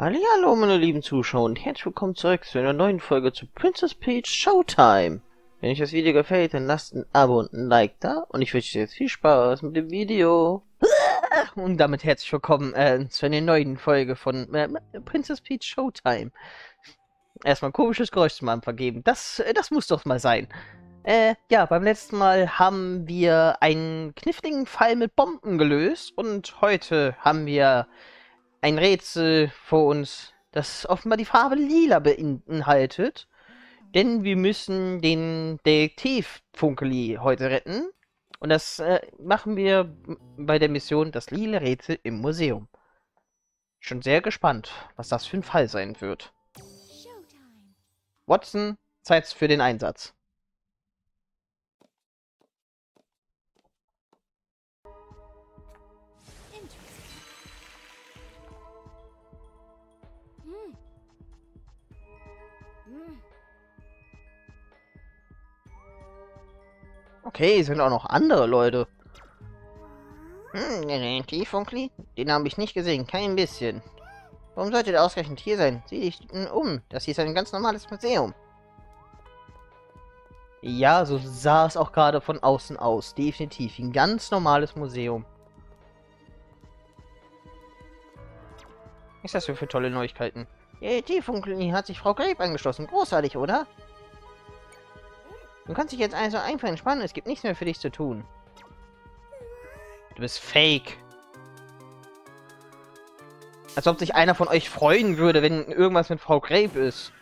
Hallihallo, meine lieben Zuschauer und herzlich willkommen zurück zu einer neuen Folge zu Princess Peach Showtime. Wenn euch das Video gefällt, dann lasst ein Abo und ein Like da und ich wünsche euch jetzt viel Spaß mit dem Video. Und damit herzlich willkommen zu einer neuen Folge von Princess Peach Showtime. Erstmal ein komisches Geräusch zum Anfang geben, das muss doch mal sein. Ja, beim letzten Mal haben wir einen kniffligen Fall mit Bomben gelöst und heute haben wir ein Rätsel vor uns, das offenbar die Farbe lila beinhaltet. Denn wir müssen den Detektiv Funkeli heute retten. Und das machen wir bei der Mission Das lila Rätsel im Museum. Schon sehr gespannt, was das für ein Fall sein wird. Watson, Zeit für den Einsatz. Okay, sind auch noch andere Leute. Detektiv Funkeli? Den habe ich nicht gesehen, kein bisschen. Warum sollte der ausgerechnet hier sein? Sieh dich um, das hier ist ein ganz normales Museum. Ja, so sah es auch gerade von außen aus. Definitiv ein ganz normales Museum. Was ist das für tolle Neuigkeiten? Detektiv Funkeli hat sich Frau Grape angeschlossen. Großartig, oder? Du kannst dich jetzt also einfach entspannen, es gibt nichts mehr für dich zu tun. Du bist fake. Als ob sich einer von euch freuen würde, wenn irgendwas mit Frau Grape ist.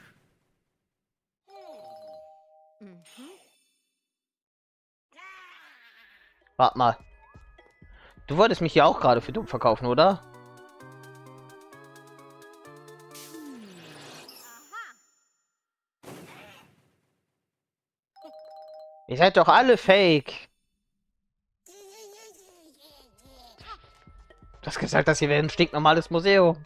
Warte mal. Du wolltest mich ja auch gerade für dumm verkaufen, oder? Ihr seid doch alle fake. Du hast gesagt, das hier wäre ein stinknormales Museum.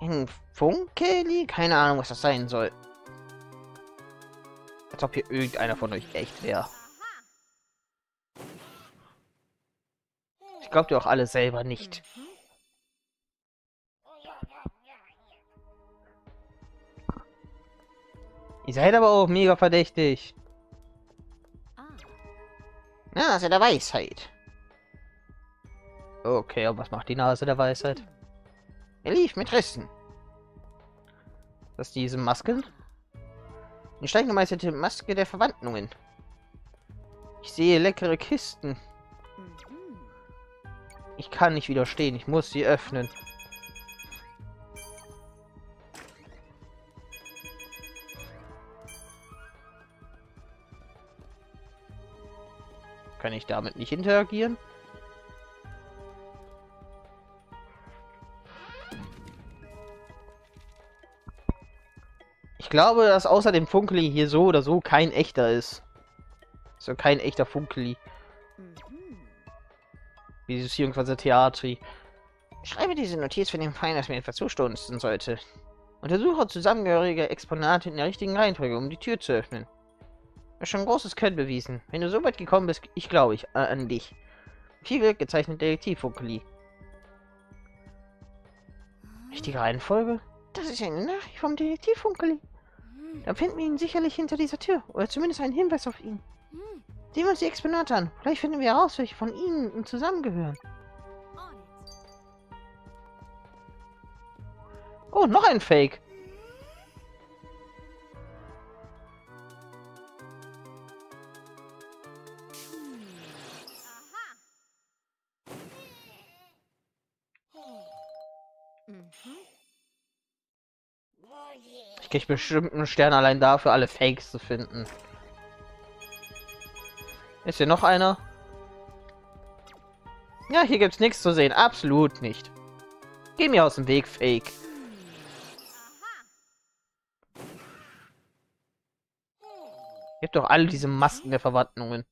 In Funkeli? Keine Ahnung, was das sein soll. Als ob hier irgendeiner von euch echt wäre. Ich glaube dir auch alle selber nicht. Ihr seid aber auch mega verdächtig. Nase der Weisheit. Okay, aber was macht die Nase der Weisheit? Er lief mit Rissen. Das ist diese Masken? Eine steig gemeißelte Maske der Verwandlungen. Ich sehe leckere Kisten. Ich kann nicht widerstehen, ich muss sie öffnen. Kann ich damit nicht interagieren? Ich glaube, dass außer dem Funkeli hier so oder so kein echter ist. So kein echter Funkeli. Beziehungsweise Theatri. Schreibe diese Notiz für den Feind, dass mir etwas zustoßen sollte. Untersuche zusammengehörige Exponate in der richtigen Reihenfolge, um die Tür zu öffnen. Schon großes Können bewiesen. Wenn du so weit gekommen bist, ich glaube an dich. Viel Glück, gezeichnet Detektiv Funkeli. Richtige Reihenfolge? Das ist eine Nachricht vom Detektiv Funkeli. Dann finden wir ihn sicherlich hinter dieser Tür. Oder zumindest einen Hinweis auf ihn. Sehen wir uns die Exponate an. Vielleicht finden wir heraus, welche von ihnen zusammengehören. Oh, noch ein Fake. Ich krieg bestimmt einen Stern allein dafür, alle Fakes zu finden. Ist hier noch einer? Ja, hier gibt's nichts zu sehen. Absolut nicht. Geh mir aus dem Weg, Fake. Gibt doch alle diese Masken der Verwandlungen.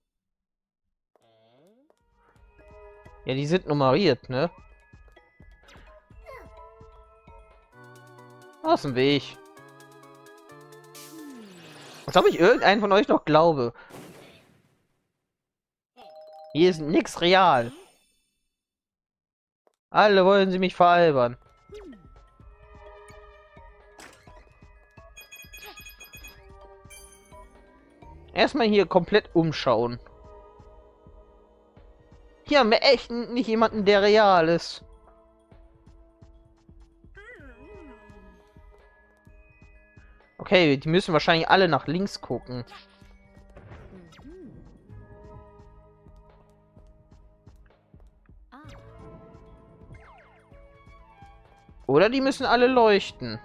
Ja, die sind nummeriert, ne? Aus dem Weg. Als ob ich irgendeinen von euch noch glaube. Hier ist nichts real. Alle wollen sie mich veralbern. Erstmal hier komplett umschauen. Hier haben wir echt nicht jemanden, der real ist. Okay, die müssen wahrscheinlich alle nach links gucken. Oder die müssen alle leuchten.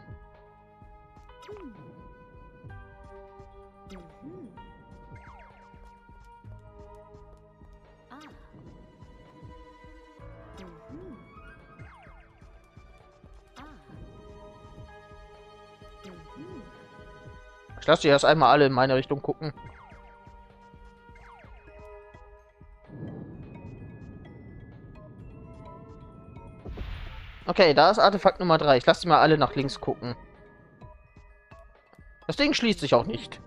Ich lasse die erst einmal alle in meine Richtung gucken. Okay, da ist Artefakt Nummer 3. Ich lasse die mal alle nach links gucken. Das Ding schließt sich auch nicht.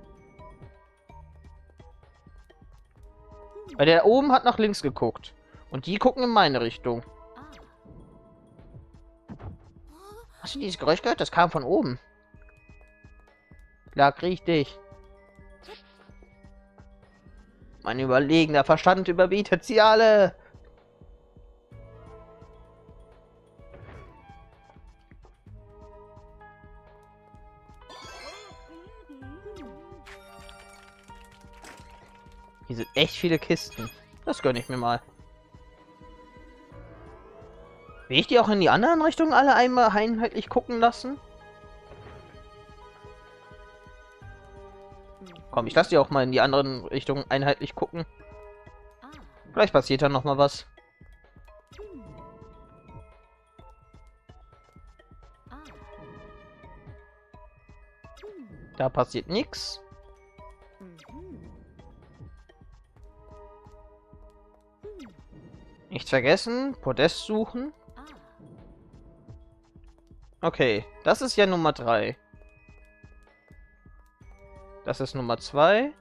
Weil der oben hat nach links geguckt. Und die gucken in meine Richtung. Hast du dieses Geräusch gehört? Das kam von oben. Lag richtig. Mein überlegener Verstand überbietet sie alle. Hier sind echt viele Kisten. Das gönne ich mir mal. Will ich die auch in die anderen Richtungen alle einmal einheitlich gucken lassen? Komm, ich lasse die auch mal in die anderen Richtungen einheitlich gucken. Vielleicht passiert dann noch mal was. Da passiert nichts. Nichts vergessen, Podest suchen. Okay, das ist ja Nummer 3. Das ist Nummer 2.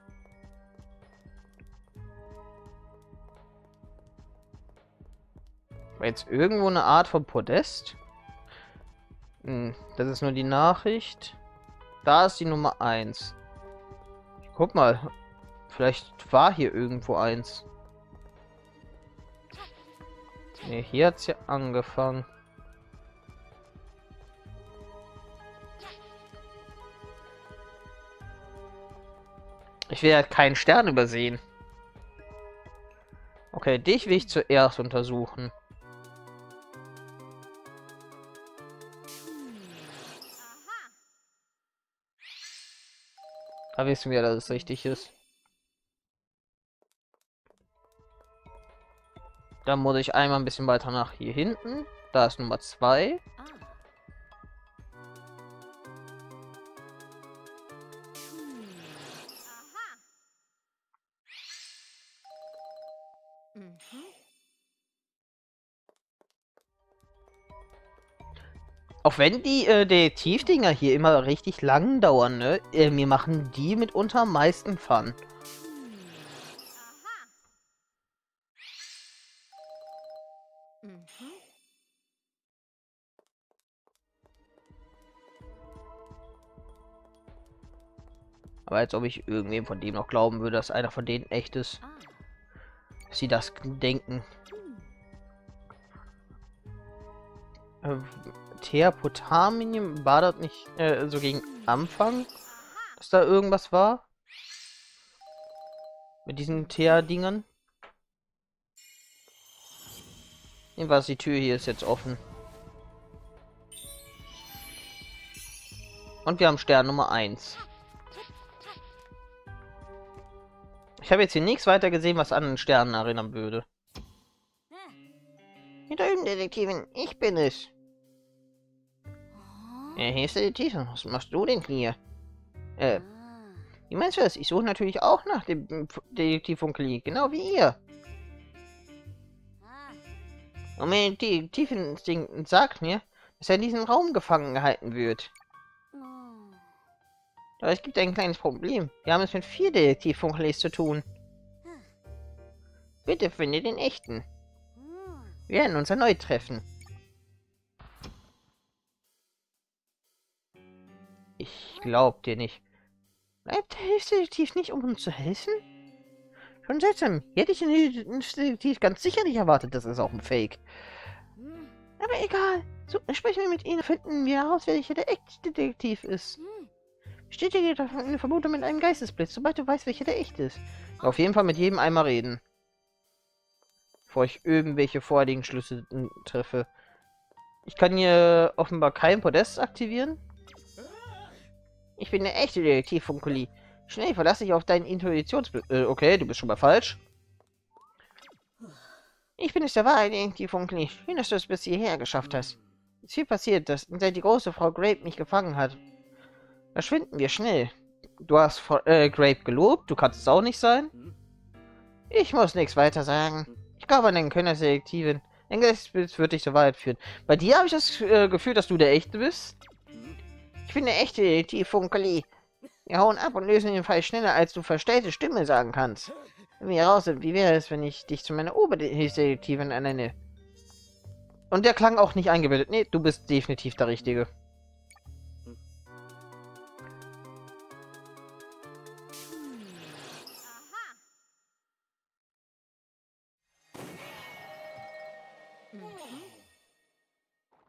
War jetzt irgendwo eine Art von Podest? Hm, das ist nur die Nachricht. Da ist die Nummer 1. Guck mal, vielleicht war hier irgendwo eins. Nee, hier hat es ja angefangen. Ich will halt keinen Stern übersehen. Okay, dich will ich zuerst untersuchen. Da wissen wir, dass es richtig ist. Dann muss ich einmal ein bisschen weiter nach hier hinten. Da ist Nummer 2. Auch wenn die Detektivdinger hier immer richtig lang dauern, ne? Mir machen die mitunter am meisten Fun. Aber als ob ich irgendwem von dem noch glauben würde, dass einer von denen echt ist. Dass sie das denken. Theapotaminium war das nicht so gegen Anfang, dass da irgendwas war? Mit diesen Thea-Dingern? Jedenfalls, die Tür hier ist jetzt offen. Und wir haben Stern Nummer 1. Ich habe jetzt hier nichts weiter gesehen, was an den Sternen erinnern würde. Hier drüben, Detektivin, ich bin es. Hier ist der Detektiv. Was machst du denn hier? Wie meinst du das? Ich suche natürlich auch nach dem Detektiv Funkeli, genau wie ihr. Und mein Detektivinstinkt sagt mir, dass er in diesem Raum gefangen gehalten wird. Aber es gibt ein kleines Problem. Wir haben es mit 4 Detektiv-Funkelis zu tun. Bitte finde den echten. Wir werden uns erneut treffen. Ich glaub dir nicht. Bleibt der Hilfsdetektiv nicht, um uns zu helfen? Schon seltsam. Hätte ich den Hilfsdetektiv ganz sicher nicht erwartet. Das ist auch ein Fake. Aber egal. So, sprechen wir mit Ihnen. Finden wir heraus, welcher der echte Detektiv ist. Bestätige davon eine Vermutung mit einem Geistesblitz, sobald du weißt, welcher der echte ist. Auf jeden Fall mit jedem einmal reden. Bevor ich irgendwelche vorherigen Schlüsse treffe. Ich kann hier offenbar kein Podest aktivieren. Ich bin der echte Detektiv Funkeli. Schnell verlasse ich auf deinen Intuitionsblitz. Okay, du bist schon mal falsch. Ich bin es der wahre Detektiv Funkeli. Schön, dass du es bis hierher geschafft hast. Es ist viel passiert, seit die große Frau Grape mich gefangen hat. Verschwinden wir schnell. Du hast Grape gelobt, du kannst es auch nicht sein. Ich muss nichts weiter sagen. Ich glaube an den Können der Detektivin. Dein Geistesblitz wird dich zur Wahrheit führen. Bei dir habe ich das Gefühl, dass du der Echte bist. Ich bin der echte Detektiv Funkeli. Wir hauen ab und lösen den Fall schneller, als du verstellte Stimme sagen kannst. Wenn wir raus sind, wie wäre es, wenn ich dich zu meiner Oberhilfsdetektivin ernenne? Und der klang auch nicht eingebildet. Nee, du bist definitiv der Richtige.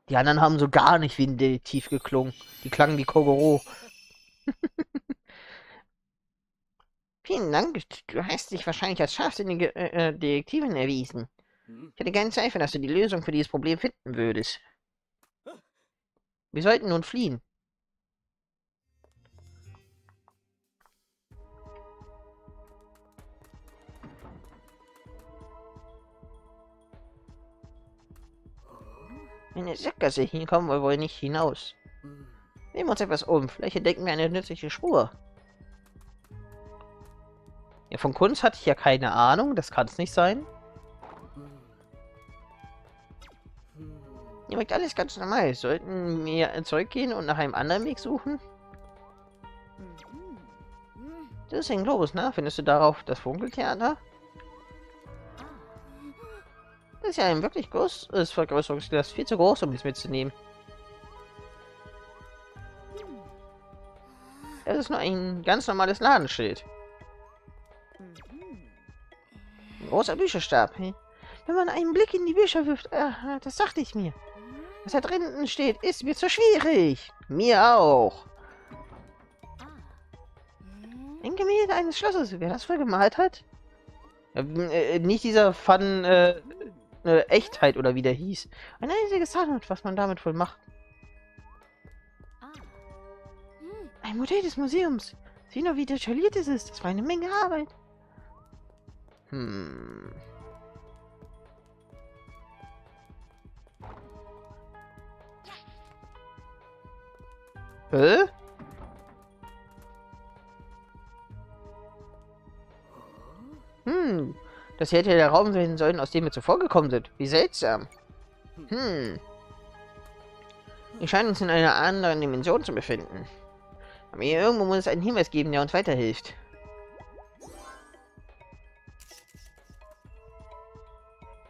Die anderen haben so gar nicht wie ein Detektiv geklungen. Die klangen wie Kogoro. Vielen Dank. Du hast dich wahrscheinlich als scharfsinnige Detektivin erwiesen. Ich hatte keinen Zweifel, dass du die Lösung für dieses Problem finden würdest. Wir sollten nun fliehen. Eine Sackgasse, hier kommen wir wohl nicht hinaus. Nehmen wir uns etwas um, vielleicht entdecken wir eine nützliche Spur. Ja, von Kunst hatte ich ja keine Ahnung, das kann es nicht sein. Hier wirkt alles ganz normal. Sollten wir zurückgehen und nach einem anderen Weg suchen? Das ist ein Globus, ne? Findest du darauf das Funkeltheater? Das ist ja ein wirklich großes Vergrößerungsglas. Viel zu groß, um es mitzunehmen. Das ist nur ein ganz normales Ladenschild. Ein großer Bücherstab. Wenn man einen Blick in die Bücher wirft, das dachte ich mir. Was da drinnen steht, ist mir zu schwierig. Mir auch. Ein Gemälde eines Schlosses. Wer das wohl gemalt hat? Nicht dieser Fun... Echtheit oder wie der hieß. Ein einziges Handwerk, was man damit wohl macht. Ein Modell des Museums. Sieh nur, wie detailliert es ist. Das war eine Menge Arbeit. Das hätte der Raum sein sollen, aus dem wir zuvor gekommen sind. Wie seltsam. Wir scheinen uns in einer anderen Dimension zu befinden. Aber hier irgendwo muss es einen Hinweis geben, der uns weiterhilft.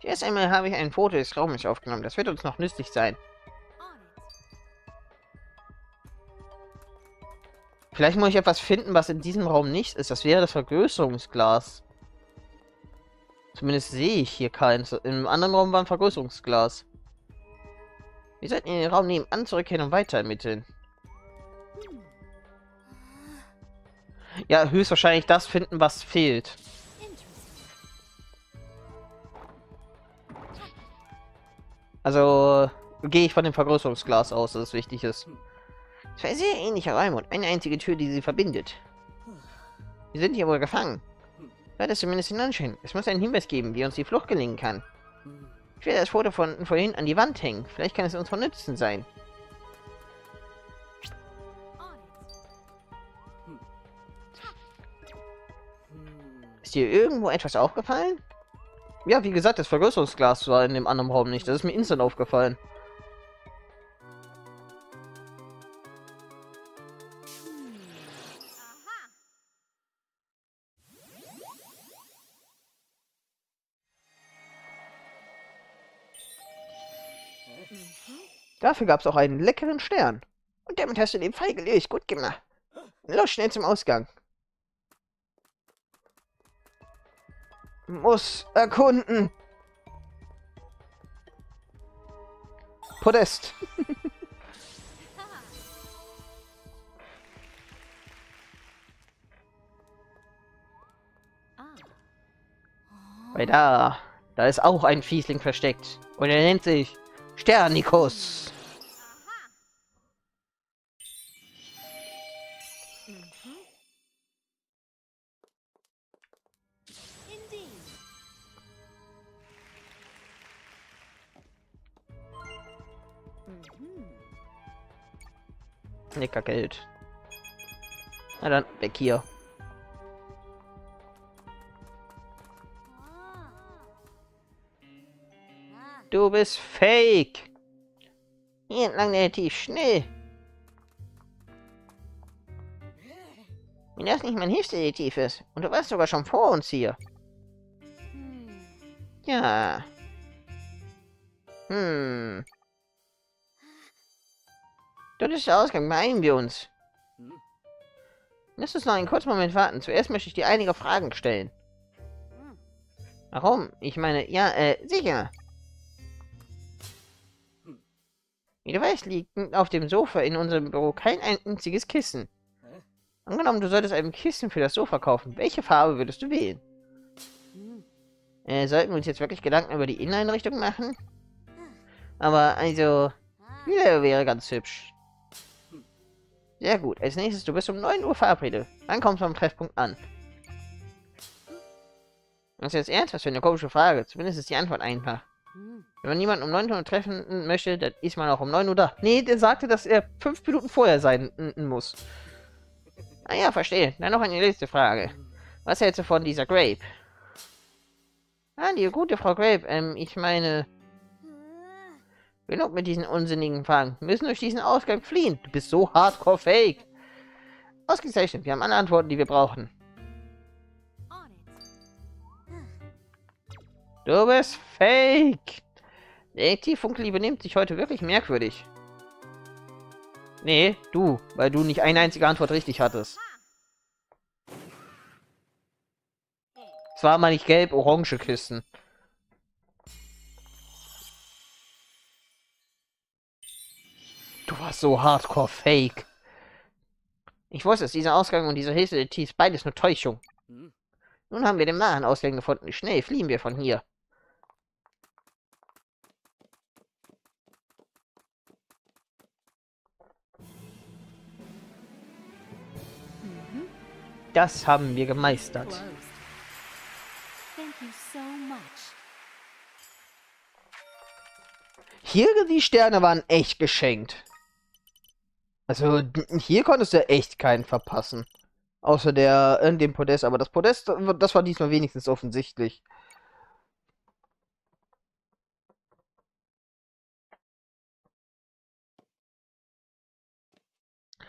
Erst einmal habe ich ein Foto des Raumes aufgenommen. Das wird uns noch nützlich sein. Vielleicht muss ich etwas finden, was in diesem Raum nicht ist. Das wäre das Vergrößerungsglas. Zumindest sehe ich hier keins. Im anderen Raum war ein Vergrößerungsglas. Wir sollten in den Raum nebenan zurückkehren und weiter ermitteln. Ja, höchstwahrscheinlich das finden, was fehlt. Also gehe ich von dem Vergrößerungsglas aus, dass es wichtig ist. Zwei sehr ähnliche Räume und eine einzige Tür, die sie verbindet. Wir sind hier wohl gefangen. Das ist zumindest den Anschein. Es muss einen Hinweis geben, wie uns die Flucht gelingen kann. Ich werde das Foto von vorhin an die Wand hängen. Vielleicht kann es uns von Nützen sein. Ist dir irgendwo etwas aufgefallen? Ja, wie gesagt, das Vergrößerungsglas war in dem anderen Raum nicht. Das ist mir instant aufgefallen. Dafür gab es auch einen leckeren Stern. Und damit hast du den Fall gelöst. Gut gemacht. Los, schnell zum Ausgang. Muss erkunden. Podest. Weil da ist auch ein Fiesling versteckt. Und er nennt sich Sternikus. Lecker Geld. Na dann, weg hier. Du bist fake. Hier entlang relativ schnell. Wenn das nicht mein Hilfsdetektiv ist. Und du warst sogar schon vor uns hier. Ja. Dort ist der Ausgang, beeilen wir uns. Lass uns noch einen kurzen Moment warten. Zuerst möchte ich dir einige Fragen stellen. Warum? Ich meine, ja, sicher. Wie du weißt, liegt auf dem Sofa in unserem Büro kein einziges Kissen. Angenommen, du solltest ein Kissen für das Sofa kaufen. Welche Farbe würdest du wählen? Sollten wir uns jetzt wirklich Gedanken über die Inneneinrichtung machen? Aber, also, wieder wäre ganz hübsch. Sehr gut. Als nächstes, du bist um 9 Uhr verabredet. Dann kommst du am Treffpunkt an. Das ist jetzt ernst? Was für eine komische Frage. Zumindest ist die Antwort einfach. Wenn man niemanden um 9 Uhr treffen möchte, dann ist man auch um 9 Uhr da. Nee, der sagte, dass er 5 Minuten vorher sein muss. Ah ja, verstehe. Dann noch eine letzte Frage. Was hältst du von dieser Grape? Ah, die gute Frau Grape. Ich meine... Genug mit diesen unsinnigen Fragen. Wir müssen durch diesen Ausgang fliehen. Du bist so hardcore fake. Ausgezeichnet. Wir haben alle Antworten, die wir brauchen. Du bist fake. Detektiv Funkeli benimmt sich heute wirklich merkwürdig. Nee, du. Weil du nicht eine einzige Antwort richtig hattest. Es war mal nicht gelb-orange Kissen. Du warst so hardcore fake. Ich wusste es, dieser Ausgang und dieser Hilfsdetektiv, beides nur Täuschung. Nun haben wir den wahren Ausgang gefunden. Schnell fliehen wir von hier. Das haben wir gemeistert. Hier die Sterne waren echt geschenkt. Also, hier konntest du echt keinen verpassen. Außer dem Podest. Aber das Podest, das war diesmal wenigstens offensichtlich.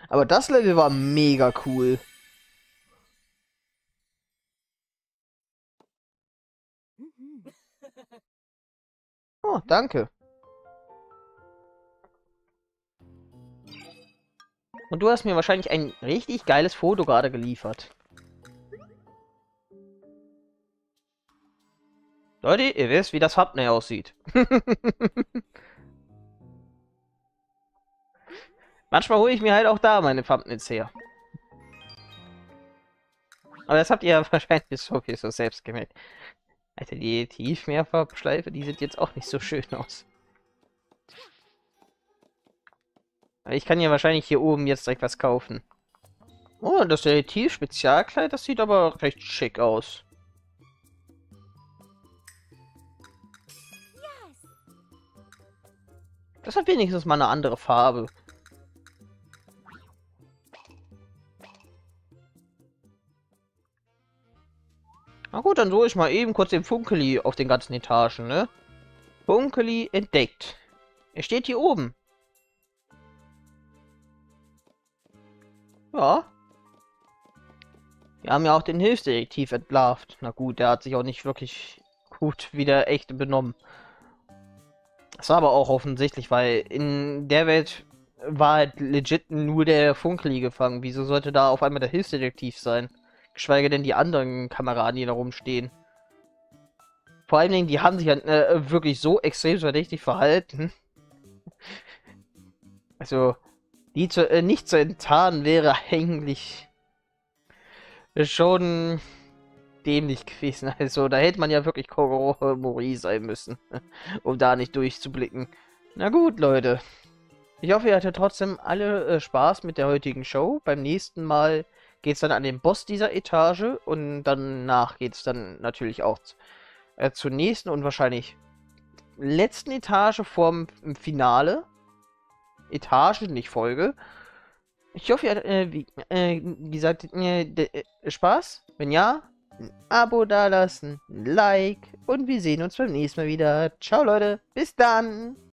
Aber das Level war mega cool. Oh, danke. Und du hast mir wahrscheinlich ein richtig geiles Foto gerade geliefert. Leute, ihr wisst, wie das Thumbnail aussieht. Manchmal hole ich mir halt auch da meine Thumbnails her. Aber das habt ihr ja wahrscheinlich so selbst gemerkt. Alter, die Tiefmeerfarbschleife, die sieht jetzt auch nicht so schön aus. Ich kann ja wahrscheinlich hier oben jetzt direkt was kaufen. Oh, das Detektiv-Spezialkleid, das sieht aber recht schick aus. Das hat wenigstens mal eine andere Farbe. Na gut, dann suche ich mal eben kurz den Funkeli auf den ganzen Etagen, ne? Funkeli entdeckt. Er steht hier oben. Ja. Wir haben ja auch den Hilfsdetektiv entlarvt. Na gut, der hat sich auch nicht wirklich gut wieder echt benommen. Das war aber auch offensichtlich, weil in der Welt war halt legit nur der Funkeli gefangen. Wieso sollte da auf einmal der Hilfsdetektiv sein? Geschweige denn die anderen Kameraden, die da rumstehen. Vor allen Dingen, die haben sich halt wirklich so extrem verdächtig verhalten. Also, die nicht zu enttarnen wäre eigentlich schon dämlich gewesen. Also, da hätte man ja wirklich Kogoro Mori sein müssen, um da nicht durchzublicken. Na gut, Leute. Ich hoffe, ihr hattet trotzdem alle Spaß mit der heutigen Show. Beim nächsten Mal geht es dann an den Boss dieser Etage und danach geht es dann natürlich auch zur nächsten und wahrscheinlich letzten Etage vorm Finale. Etage, nicht Folge. Ich hoffe, ihr hattet, wie gesagt, Spaß. Wenn ja, ein Abo dalassen, ein Like und wir sehen uns beim nächsten Mal wieder. Ciao, Leute. Bis dann.